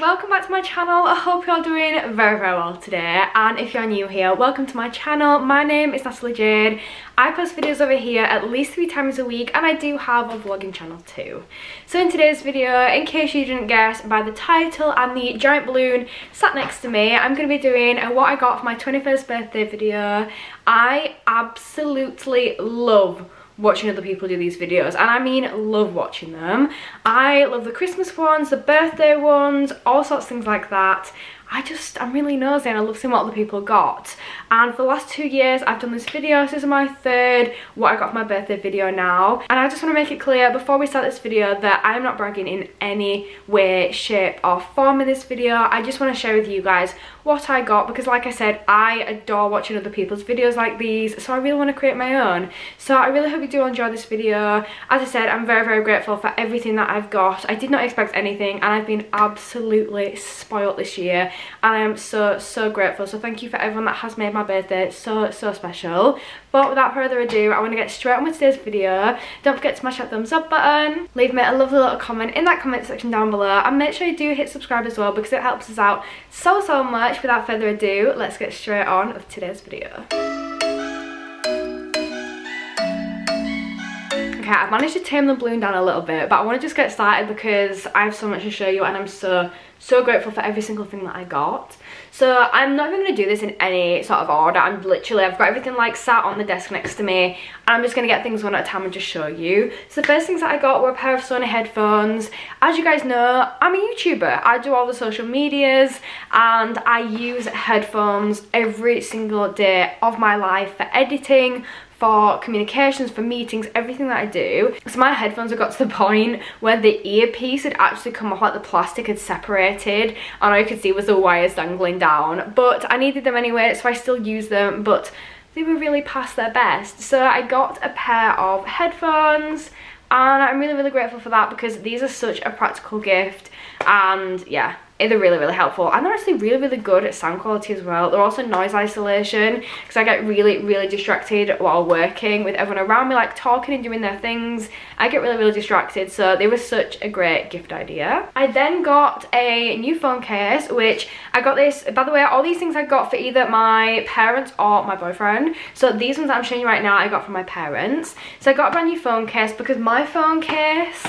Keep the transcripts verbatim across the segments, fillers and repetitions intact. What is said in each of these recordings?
welcome back to my channel. I hope you're doing very very well today, and if you're new here, welcome to my channel. My name is Natalie Jade. I post videos over here at least three times a week, and I do have a vlogging channel too. So in today's video, in case you didn't guess by the title and the giant balloon sat next to me, I'm going to be doing a what I got for my twenty-first birthday video. I absolutely love watching other people do these videos, and I mean love watching them. I love the Christmas ones, the birthday ones, all sorts of things like that. I just, I'm really nosy and I love seeing what other people got. And for the last two years I've done this video. This is my third what I got for my birthday video now. And I just want to make it clear before we start this video that I'm not bragging in any way, shape or form in this video. I just want to share with you guys what I got, because like I said, I adore watching other people's videos like these, so I really want to create my own. So I really hope you do enjoy this video. As I said, I'm very very grateful for everything that I've got. I did not expect anything, and I've been absolutely spoiled this year. And I am so so grateful, so thank you for everyone that has made my birthday so so special. But without further ado, I want to get straight on with today's video. Don't forget to smash that thumbs up button, leave me a lovely little comment in that comment section down below, and make sure you do hit subscribe as well, because it helps us out so so much. Without further ado, let's get straight on with today's video. Okay, I've managed to tame the balloon down a little bit, but I want to just get started because I have so much to show you, and I'm so so grateful for every single thing that I got. So I'm not even going to do this in any sort of order. I'm literally, I've got everything like sat on the desk next to me, and I'm just going to get things one at a time and just show you. So the first things that I got were a pair of Sony headphones. As you guys know, I'm a YouTuber. I do all the social medias, and I use headphones every single day of my life for editing, for communications, for meetings, everything that I do. So my headphones have got to the point where the earpiece had actually come off, like the plastic had separated, and all you could see was the wires dangling down. But I needed them anyway, so I still use them, but they were really past their best. So I got a pair of headphones, and I'm really really grateful for that, because these are such a practical gift, and yeah, they're really really helpful, and they're actually really really good at sound quality as well. They're also noise isolation, because I get really really distracted while working with everyone around me, like talking and doing their things. I get really really distracted, so they were such a great gift idea. I then got a new phone case, which I got this, by the way, all these things I got for either my parents or my boyfriend. So these ones that I'm showing you right now I got from my parents. So I got a brand new phone case, because my phone case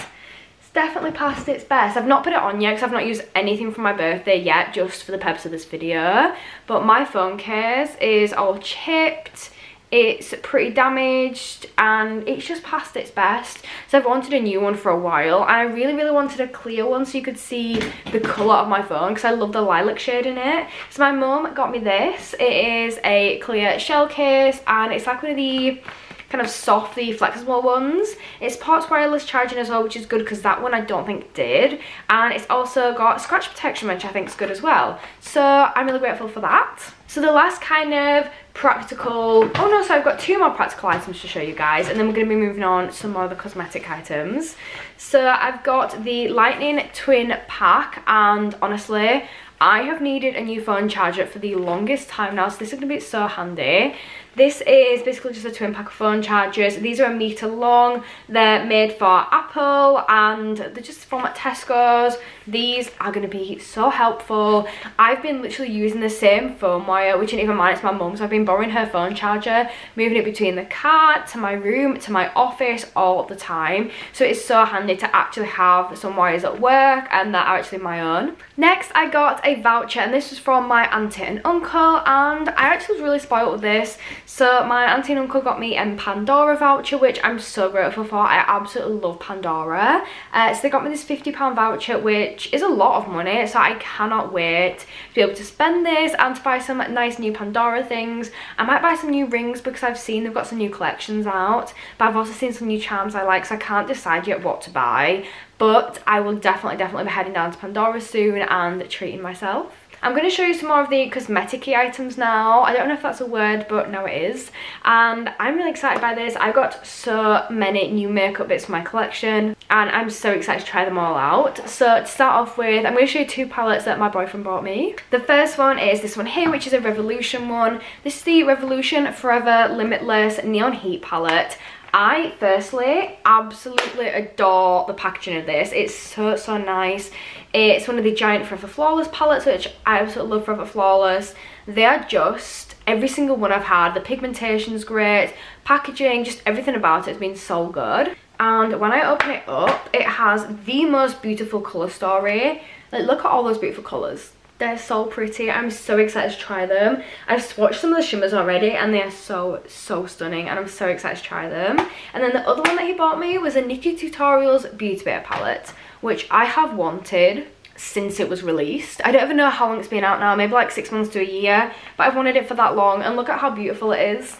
definitely past its best. I've not put it on yet because I've not used anything for my birthday yet, just for the purpose of this video. But my phone case is all chipped, it's pretty damaged, and it's just past its best. So I've wanted a new one for a while, and I really really wanted a clear one so you could see the colour of my phone, because I love the lilac shade in it. So my mum got me this. It is a clear shell case, and it's like one of the kind of soft, the flexible ones. It's parts wireless charging as well, which is good, because that one I don't think did. And it's also got scratch protection, which I think is good as well. So I'm really grateful for that. So the last kind of practical, oh no, so I've got two more practical items to show you guys, and then we're going to be moving on to some more of the cosmetic items. So I've got the Lightning Twin Pack, and honestly, I have needed a new phone charger for the longest time now, so this is going to be so handy. This is basically just a twin pack of phone chargers. These are a metre long. They're made for Apple, and they're just from Tesco's. These are going to be so helpful. I've been literally using the same phone wire, which isn't even mine, it's my mum's. So I've been borrowing her phone charger, moving it between the car, to my room, to my office all the time. So it's so handy to actually have some wires at work and that are actually my own. Next, I got a voucher, and this was from my auntie and uncle, and I actually was really spoiled with this. So my auntie and uncle got me a Pandora voucher, which I'm so grateful for. I absolutely love Pandora. Uh, so they got me this fifty pound voucher, which is a lot of money, so I cannot wait to be able to spend this and to buy some nice new Pandora things. I might buy some new rings, because I've seen they've got some new collections out, but I've also seen some new charms I like, so I can't decide yet what to buy. But I will definitely, definitely be heading down to Pandora soon and treating myself. I'm going to show you some more of the cosmetic-y items now. I don't know if that's a word, but now it is. And I'm really excited by this. I've got so many new makeup bits for my collection, and I'm so excited to try them all out. So to start off with, I'm going to show you two palettes that my boyfriend bought me. The first one is this one here, which is a Revolution one. This is the Revolution Forever Limitless Neon Heat palette. I firstly absolutely adore the packaging of this. It's so, so nice. It's one of the giant Forever Flawless palettes, which I absolutely love. Forever Flawless, they are just, every single one I've had, the pigmentation's great, packaging, just everything about it has been so good. And when I open it up, it has the most beautiful colour story. Like, look at all those beautiful colours. They're so pretty. I'm so excited to try them. I've swatched some of the shimmers already and they are so, so stunning, and I'm so excited to try them. And then the other one that he bought me was a Nikki Tutorials Beauty Bear palette, which I have wanted since it was released. I don't even know how long it's been out now, maybe like six months to a year, but I've wanted it for that long, and look at how beautiful it is.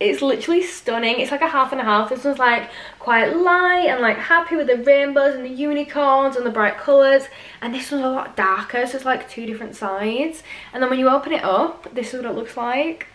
It's literally stunning. It's like a half and a half. This one's like quite light and like happy with the rainbows and the unicorns and the bright colours, and this one's a lot darker, so it's like two different sides. And then when you open it up, this is what it looks like.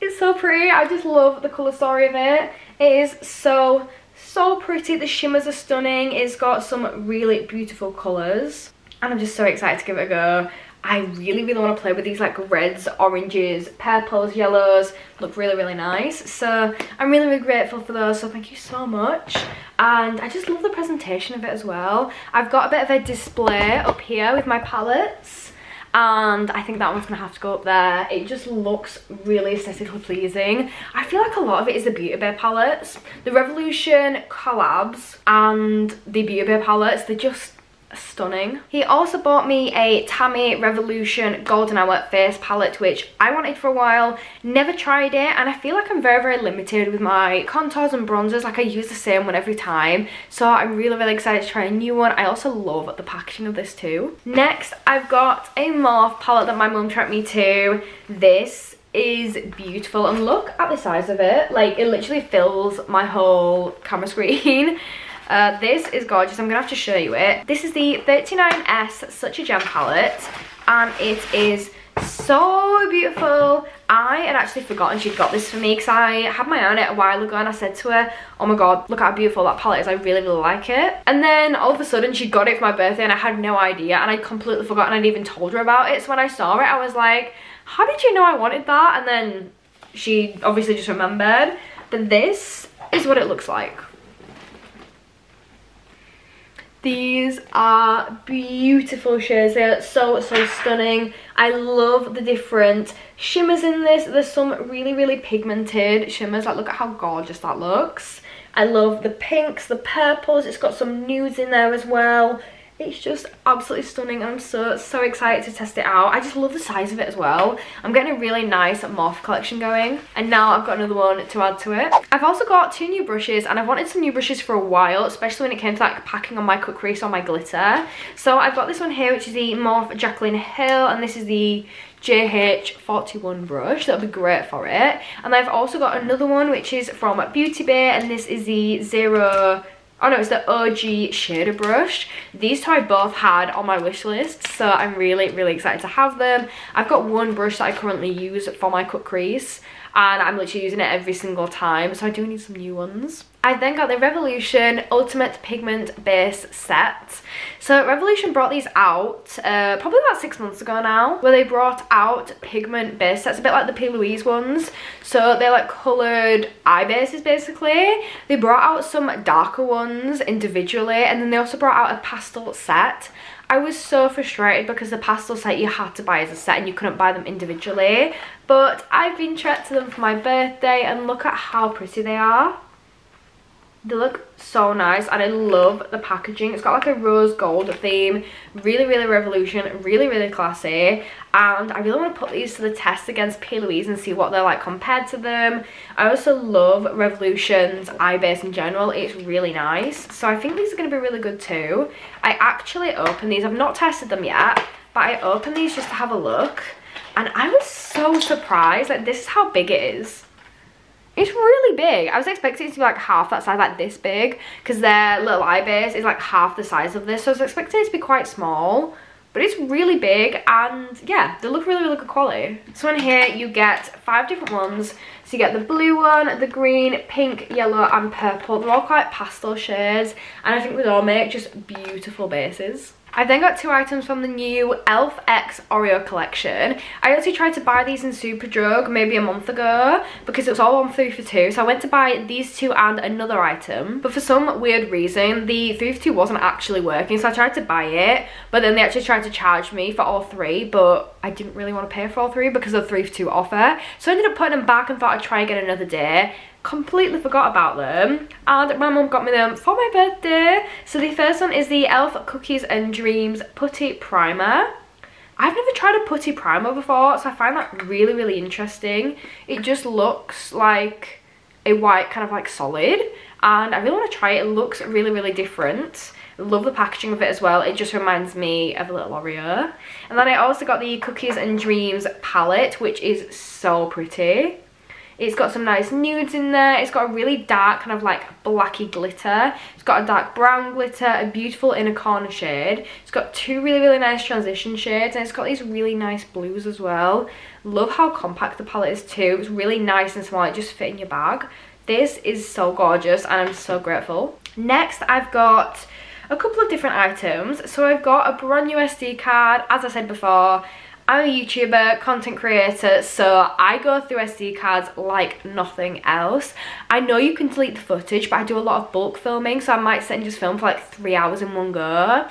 It's so pretty. I just love the colour story of it. It is so, so pretty. The shimmers are stunning. It's got some really beautiful colours, and I'm just so excited to give it a go. I really, really want to play with these, like reds, oranges, purples, yellows. Look really, really nice. So I'm really, really grateful for those. So thank you so much. And I just love the presentation of it as well. I've got a bit of a display up here with my palettes, and I think that one's gonna have to go up there. It just looks really aesthetically pleasing. I feel like a lot of it is the Beauty Bay palettes. The Revolution collabs and the Beauty Bay palettes, they're just stunning. He also bought me a Tammy Revolution Golden Hour Face palette, which I wanted for a while, never tried it, and I feel like I'm very, very limited with my contours and bronzers. Like, I use the same one every time, so I'm really, really excited to try a new one. I also love the packaging of this too. Next, I've got a Morphe palette that my mum trekked me to. This is beautiful, and look at the size of it. Like, it literally fills my whole camera screen. Uh, this is gorgeous. I'm going to have to show you it. This is the thirty-nine S Such A Gem palette, and it is so beautiful. I had actually forgotten she'd got this for me because I had my eye on it a while ago, and I said to her, oh my god, look how beautiful that palette is. I really, really like it. And then all of a sudden she got it for my birthday, and I had no idea, and I'd completely forgotten I'd even told her about it. So when I saw it, I was like, how did you know I wanted that? And then she obviously just remembered. But this is what it looks like. These are beautiful shades. They are so, so stunning. I love the different shimmers in this. There's some really, really pigmented shimmers. Like, look at how gorgeous that looks. I love the pinks, the purples. It's got some nudes in there as well. It's just absolutely stunning, and I'm so, so excited to test it out. I just love the size of it as well. I'm getting a really nice Morphe collection going, and now I've got another one to add to it. I've also got two new brushes, and I've wanted some new brushes for a while, especially when it came to like packing on my cut crease or my glitter. So I've got this one here, which is the Morphe Jaclyn Hill, and this is the J H forty-one brush. That'll be great for it. And I've also got another one, which is from Beauty Bay, and this is the Zero... Oh no, it's the O G shader brush. These two I both had on my wish list, so I'm really, really excited to have them. I've got one brush that I currently use for my cut crease, and I'm literally using it every single time, so I do need some new ones. I then got the Revolution Ultimate Pigment Base Set. So Revolution brought these out uh, probably about six months ago now, where they brought out pigment base sets, a bit like the P. Louise ones. So they're like coloured eye bases basically. They brought out some darker ones individually, and then they also brought out a pastel set. I was so frustrated because the pastel set you had to buy as a set and you couldn't buy them individually. But I've been trekked to them for my birthday, and look at how pretty they are. They look so nice, and I love the packaging. It's got like a rose gold theme. Really, really Revolution, really, really classy. And I really want to put these to the test against P. Louise and see what they're like compared to them. I also love Revolution's eye base in general. It's really nice. So I think these are going to be really good too. I actually opened these. I've not tested them yet, but I opened these just to have a look, and I was so surprised. Like, this is how big it is. It's really big. I was expecting it to be like half that size, like this big, because their little eye base is like half the size of this, so I was expecting it to be quite small, but it's really big. And yeah, they look really, really good quality. So in here you get five different ones. So you get the blue one, the green, pink, yellow and purple. They're all quite pastel shades, and I think they'd all make just beautiful bases. I've then got two items from the new Elf X Oreo collection. I actually tried to buy these in Superdrug maybe a month ago because it was all on three for two, so I went to buy these two and another item, but for some weird reason the three for two wasn't actually working, so I tried to buy it, but then they actually tried to charge me for all three, but I didn't really want to pay for all three because of the three for two offer, so I ended up putting them back and thought I'd try again another day. Completely forgot about them, and my mum got me them for my birthday. So the first one is the Elf Cookies and Dreams Putty Primer. I've never tried a putty primer before, so I find that really really interesting. It just looks like a white kind of like solid, and I really want to try it. It looks really really different. Love the packaging of it as well. It just reminds me of a little Oreo. And then I also got the Cookies and Dreams palette, which is so pretty. It's got some nice nudes in there. It's got a really dark kind of like blacky glitter. It's got a dark brown glitter, a beautiful inner corner shade. It's got two really, really nice transition shades, and it's got these really nice blues as well. Love how compact the palette is too. It's really nice and small. It just fits in your bag. This is so gorgeous, and I'm so grateful. Next, I've got a couple of different items. So I've got a brand new S D card, as I said before. I'm a YouTuber, content creator, so I go through S D cards like nothing else. I know you can delete the footage, but I do a lot of bulk filming, so I might sit and just film for like three hours in one go.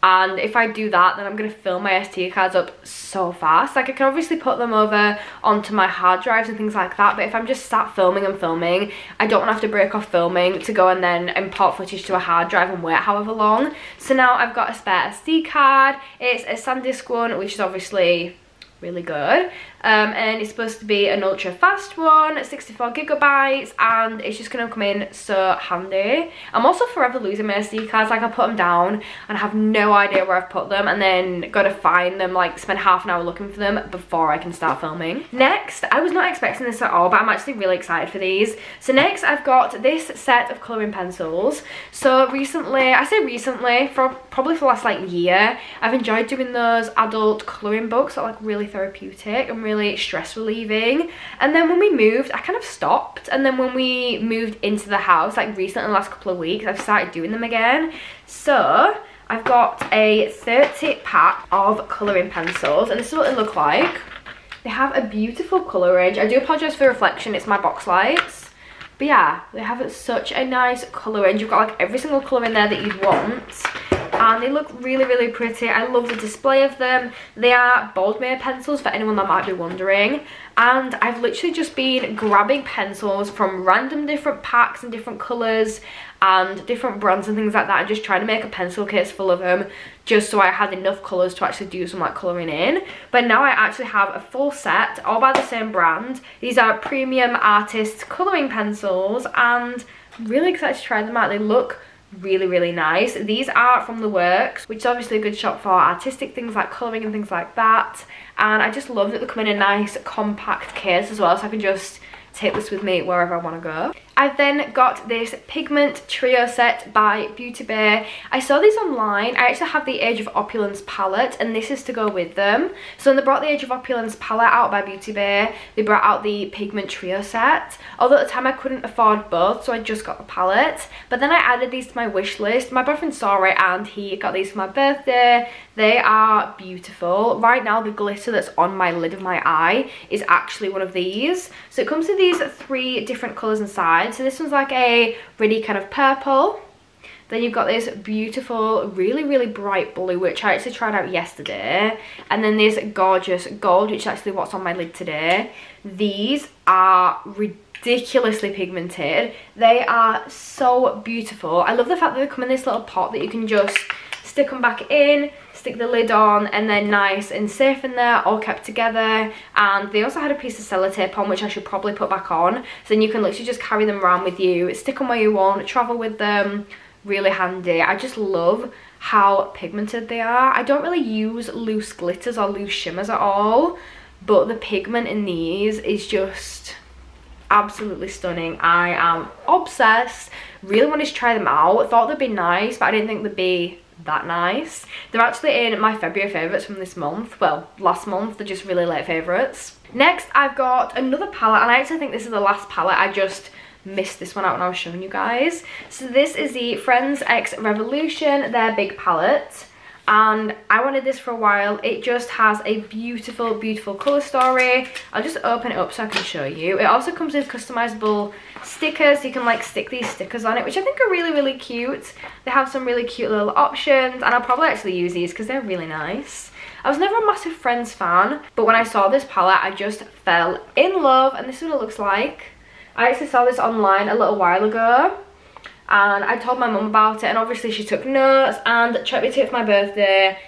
And if I do that, then I'm going to fill my S D cards up so fast. Like, I can obviously put them over onto my hard drives and things like that, but if I'm just sat filming and filming, I don't want to have to break off filming to go and then import footage to a hard drive and wait however long. So now I've got a spare S D card. It's a SanDisk one, which is obviously really good, um, and it's supposed to be an ultra fast one, sixty-four gigabytes, and it's just gonna come in so handy. I'm also forever losing my S D cards. Like, I put them down and I have no idea where I've put them, and then gotta find them, like spend half an hour looking for them before I can start filming. Next, I was not expecting this at all, but I'm actually really excited for these. So next I've got this set of colouring pencils. So recently, I say recently, for probably for the last like year, I've enjoyed doing those adult colouring books that are like really therapeutic and really stress relieving, and then when we moved I kind of stopped, and then when we moved into the house like recently in the last couple of weeks I've started doing them again. So I've got a thirty pack of colouring pencils, and this is what they look like. They have a beautiful colour range. I do apologise for the reflection, it's my box lights, but yeah, they have such a nice colour range. You've got like every single colour in there that you'd want, and they look really really pretty. I love the display of them. They are Bold Mare pencils for anyone that might be wondering, and I've literally just been grabbing pencils from random different packs and different colours and different brands and things like that, and just trying to make a pencil case full of them just so I had enough colours to actually do some like colouring in. But now I actually have a full set, all by the same brand. These are Premium Artist Colouring Pencils, and I'm really excited to try them out. They look really really nice. These are from The Works, which is obviously a good shop for artistic things like colouring and things like that, and I just love that they come in a nice compact case as well, so I can just take this with me wherever I want to go. I've then got this Pigment Trio set by Beauty Bay. I saw these online. I actually have the Age of Opulence palette, and this is to go with them. So when they brought the Age of Opulence palette out by Beauty Bay, they brought out the Pigment Trio set. Although at the time I couldn't afford both, so I just got the palette. But then I added these to my wish list. My boyfriend saw it and he got these for my birthday. They are beautiful. Right now the glitter that's on my lid of my eye is actually one of these. So it comes in these three different colours and sides. So this one's like a really kind of purple. Then you've got this beautiful, really, really bright blue, which I actually tried out yesterday. And then this gorgeous gold, which is actually what's on my lid today. These are ridiculously pigmented. They are so beautiful. I love the fact that they come in this little pot that you can just stick them back in, stick the lid on, and they're nice and safe in there, all kept together. And they also had a piece of sellotape on, which I should probably put back on, so then you can literally just carry them around with you, stick them where you want, travel with them. Really handy. I just love how pigmented they are. I don't really use loose glitters or loose shimmers at all, but the pigment in these is just absolutely stunning. I am obsessed. Really wanted to try them out. Thought they'd be nice, but I didn't think they'd be that nice. They're actually in my February favourites from this month. Well, last month. They're just really late favourites. Next, I've got another palette, and I actually think this is the last palette. I just missed this one out when I was showing you guys. So this is the Friends X Revolution, their big palette. and I wanted this for a while. It just has a beautiful, beautiful colour story. I'll just open it up so I can show you. It also comes with customizable stickers. You can like stick these stickers on it, which I think are really, really cute. They have some really cute little options, and I'll probably actually use these because they're really nice. I was never a massive Friends fan, but when I saw this palette, I just fell in love, and this is what it looks like. I actually saw this online a little while ago, and I told my mum about it, and obviously she took notes and checked me to it for my birthday.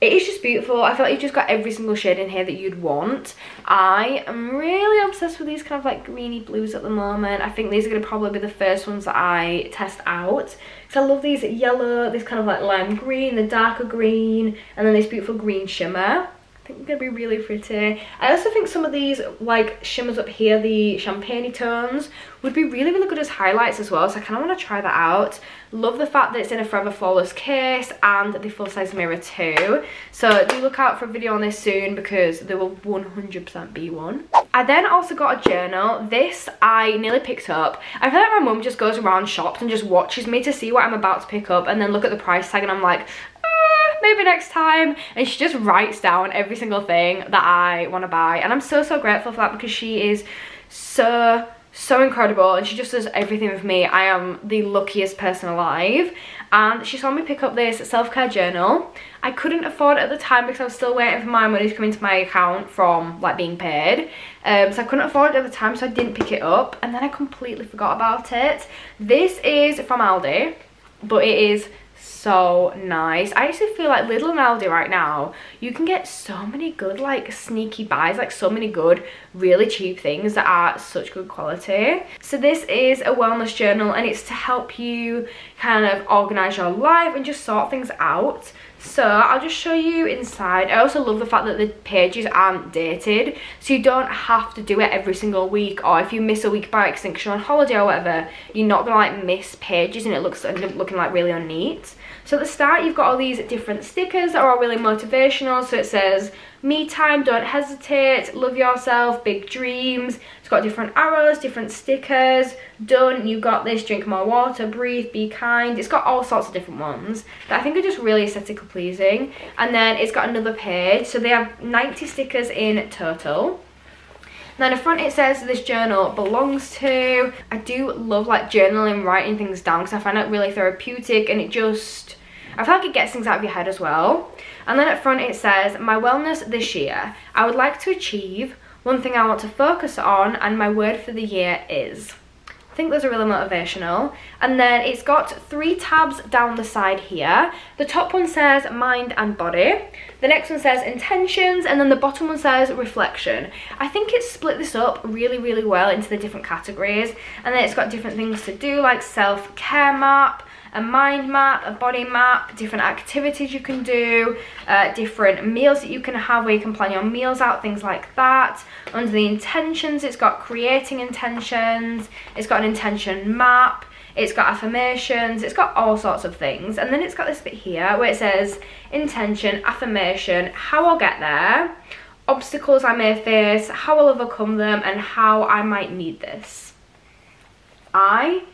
It is just beautiful. I feel like you've just got every single shade in here that you'd want. I am really obsessed with these kind of like greeny blues at the moment. I think these are going to probably be the first ones that I test out. So I love these yellow, this kind of like lime green, the darker green, and then this beautiful green shimmer. I think they're going to be really pretty. I also think some of these like shimmers up here, the champagne-y tones, would be really, really good as highlights as well. So I kind of want to try that out. Love the fact that it's in a Forever Flawless case and the full-size mirror too. So do look out for a video on this soon because there will one hundred percent be one. I then also got a journal. This I nearly picked up. I feel like my mum just goes around shops and just watches me to see what I'm about to pick up and then look at the price tag and I'm like, maybe next time, and she just writes down every single thing that I want to buy, and I'm so so grateful for that because she is so so incredible and she just does everything with me. I am the luckiest person alive. And she saw me pick up this self-care journal. I couldn't afford it at the time because I was still waiting for my money to come into my account from like being paid, um so I couldn't afford it at the time, so I didn't pick it up, and then I completely forgot about it. This is from Aldi, but it is so nice. I actually feel like Lidl and Aldi right now, you can get so many good like sneaky buys, like so many good really cheap things that are such good quality. So this is a wellness journal, and it's to help you kind of organize your life and just sort things out. So I'll just show you inside. I also love the fact that the pages aren't dated, so you don't have to do it every single week, or if you miss a week by extinction on holiday or whatever, you're not gonna like miss pages and it looks end up looking like really unneat. So at the start you've got all these different stickers that are all really motivational. So it says me time, don't hesitate, love yourself, big dreams. It's got different arrows, different stickers, done, you got this, drink more water, breathe, be kind. It's got all sorts of different ones that I think are just really aesthetically pleasing. And then it's got another page, so they have ninety stickers in total. Then in front it says this journal belongs to. I do love like journaling, writing things down, because I find it really therapeutic, and it just, I feel like it gets things out of your head as well. And then at front it says, my wellness this year. I would like to achieve one thing I want to focus on, and my word for the year is. I think those are really motivational. And then it's got three tabs down the side here. The top one says mind and body, the next one says intentions, and then the bottom one says reflection. I think it's split this up really really well into the different categories, and then it's got different things to do like self-care map, a mind map, a body map, different activities you can do, uh, different meals that you can have where you can plan your meals out, things like that. Under the intentions, it's got creating intentions, it's got an intention map, it's got affirmations, it's got all sorts of things. And then it's got this bit here where it says intention, affirmation, how I'll get there, obstacles I may face, how I'll overcome them, and how I might need this. I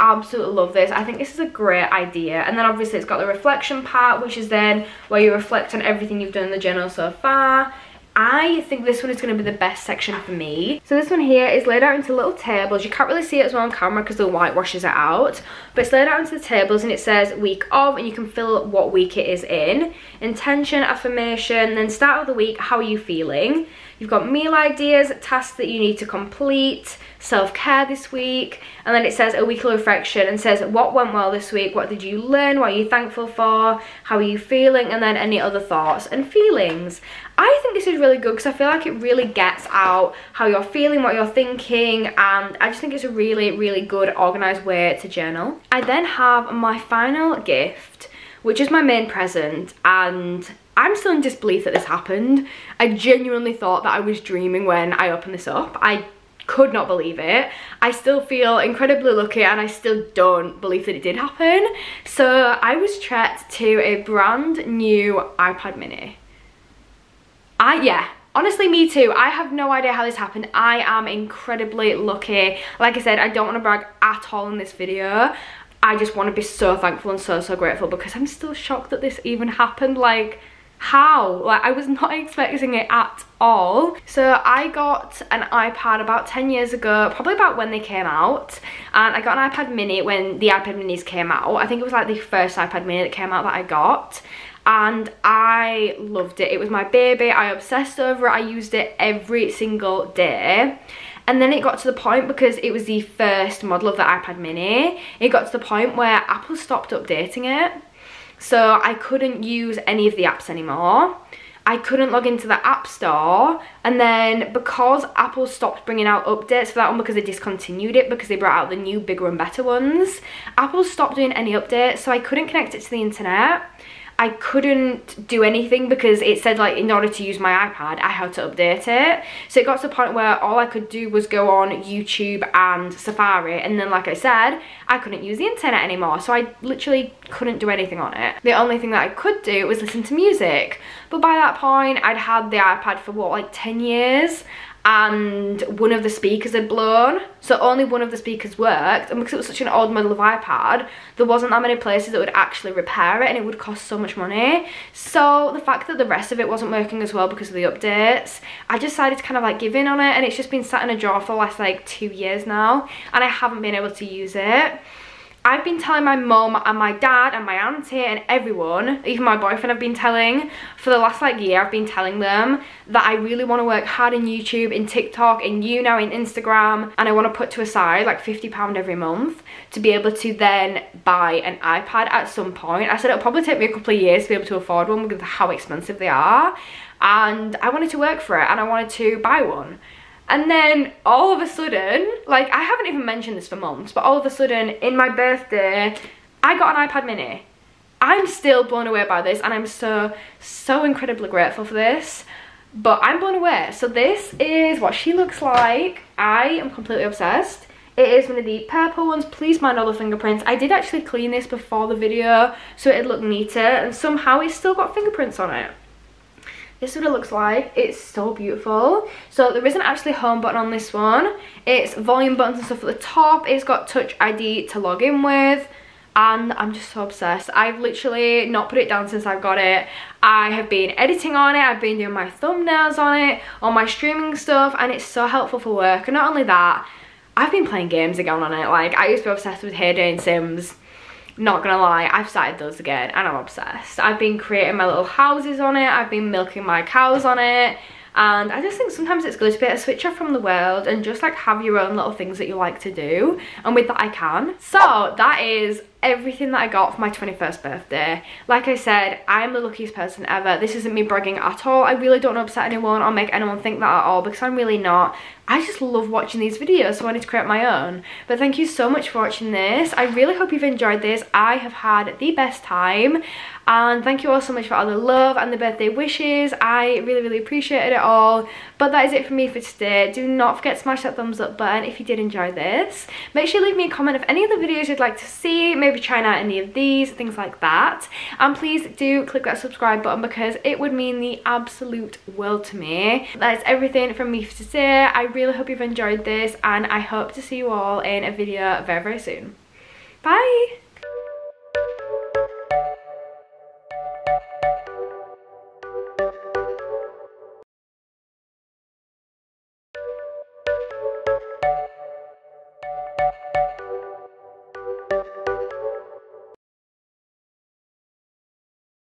absolutely love this. I think this is a great idea. And then obviously it's got the reflection part, which is then where you reflect on everything you've done in the journal so far. I think this one is going to be the best section for me. So this one here is laid out into little tables. You can't really see it as well on camera because the white washes it out, but it's laid out into the tables, and it says week of, and you can fill up what week it is in. Intention, affirmation, then start of the week, how are you feeling? You've got meal ideas, tasks that you need to complete, self-care this week, and then it says a weekly reflection, and says what went well this week, what did you learn, what are you thankful for, how are you feeling, and then any other thoughts and feelings. I think this is really good because I feel like it really gets out how you're feeling, what you're thinking, and I just think it's a really, really good organized way to journal. I then have my final gift, which is my main present, and I'm still in disbelief that this happened. I genuinely thought that I was dreaming when I opened this up. I could not believe it. I still feel incredibly lucky, and I still don't believe that it did happen. So I was treated to a brand new iPad mini. I, yeah. Honestly, me too. I have no idea how this happened. I am incredibly lucky. Like I said, I don't want to brag at all in this video. I just want to be so thankful and so, so grateful, because I'm still shocked that this even happened. Like, how? Like, I was not expecting it at all. So I got an iPad about ten years ago, probably about when they came out, and I got an iPad mini when the iPad minis came out. I think it was like the first iPad mini that came out that I got, and I loved it. It was my baby. I obsessed over it. I used it every single day. And then it got to the point, because it was the first model of the iPad mini, it got to the point where Apple stopped updating it. So I couldn't use any of the apps anymore. I couldn't log into the App Store. And then because Apple stopped bringing out updates for that one, because they discontinued it, because they brought out the new, bigger and better ones, Apple stopped doing any updates, so I couldn't connect it to the internet. I couldn't do anything, because it said, like, in order to use my iPad, I had to update it. So it got to the point where all I could do was go on YouTube and Safari, and then, like I said, I couldn't use the internet anymore, so I literally couldn't do anything on it. The only thing that I could do was listen to music, but by that point, I'd had the iPad for, what, like ten years? And one of the speakers had blown, so only one of the speakers worked, and because it was such an old model of iPad, there wasn't that many places that would actually repair it, and it would cost so much money. So the fact that the rest of it wasn't working as well because of the updates, I decided to kind of like give in on it, and it's just been sat in a drawer for the last like two years now, and I haven't been able to use it. I've been telling my mum and my dad and my auntie and everyone, even my boyfriend I've been telling, for the last like year I've been telling them that I really want to work hard in YouTube, in TikTok, in Younow, in Instagram, and I want to put to aside like fifty pounds every month to be able to then buy an iPad at some point. I said it'll probably take me a couple of years to be able to afford one because of how expensive they are, and I wanted to work for it and I wanted to buy one. And then all of a sudden, like, I haven't even mentioned this for months, but all of a sudden, in my birthday, I got an iPad mini. I'm still blown away by this, and I'm so, so incredibly grateful for this. But I'm blown away. So this is what she looks like. I am completely obsessed. It is one of the purple ones. Please mind all the fingerprints. I did actually clean this before the video, so it'd look neater, and somehow it's still got fingerprints on it. This is what it looks like. It's so beautiful. So there isn't actually a home button on this one. It's volume buttons and stuff at the top. It's got Touch I D to log in with. And I'm just so obsessed. I've literally not put it down since I've got it. I have been editing on it. I've been doing my thumbnails on it, all my streaming stuff. And it's so helpful for work. And not only that, I've been playing games again on it. Like, I used to be obsessed with Hay Day and Sims. Not gonna lie, I've started those again and I'm obsessed. I've been creating my little houses on it, I've been milking my cows on it, and I just think sometimes it's good to be able to switch off from the world and just like have your own little things that you like to do, and with that I can. So that is everything that I got for my twenty-first birthday. Like I said, I am the luckiest person ever. This isn't me bragging at all. I really don't want to upset anyone or make anyone think that at all, because I'm really not. I just love watching these videos, so I wanted to create my own. But thank you so much for watching this. I really hope you've enjoyed this. I have had the best time, and thank you all so much for all the love and the birthday wishes. I really, really appreciated it all. But that is it for me for today. Do not forget to smash that thumbs up button if you did enjoy this. Make sure you leave me a comment of any of the videos you'd like to see. Maybe trying out any of these, things like that. And please do click that subscribe button, because it would mean the absolute world to me. That is everything from me for today. I really hope you've enjoyed this, and I hope to see you all in a video very, very soon. Bye!